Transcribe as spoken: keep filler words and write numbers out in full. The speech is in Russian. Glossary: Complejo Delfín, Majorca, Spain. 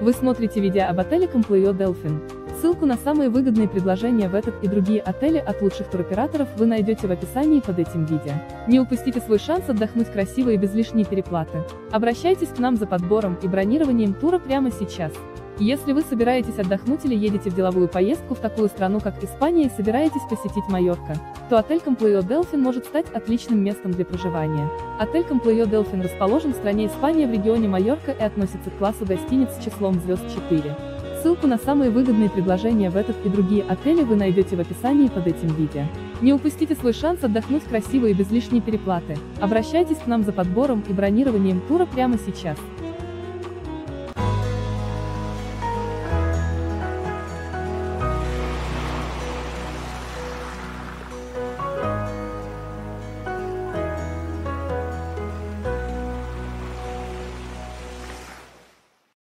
Вы смотрите видео об отеле Complejo Delfín. Ссылку на самые выгодные предложения в этот и другие отели от лучших туроператоров вы найдете в описании под этим видео. Не упустите свой шанс отдохнуть красиво и без лишней переплаты. Обращайтесь к нам за подбором и бронированием тура прямо сейчас. Если вы собираетесь отдохнуть или едете в деловую поездку в такую страну, как Испания, и собираетесь посетить Майорка, то отель Complejo Delfín может стать отличным местом для проживания. Отель Complejo Delfín расположен в стране Испания в регионе Майорка и относится к классу гостиниц с числом звезд четыре. Ссылку на самые выгодные предложения в этот и другие отели вы найдете в описании под этим видео. Не упустите свой шанс отдохнуть красиво и без лишней переплаты. Обращайтесь к нам за подбором и бронированием тура прямо сейчас.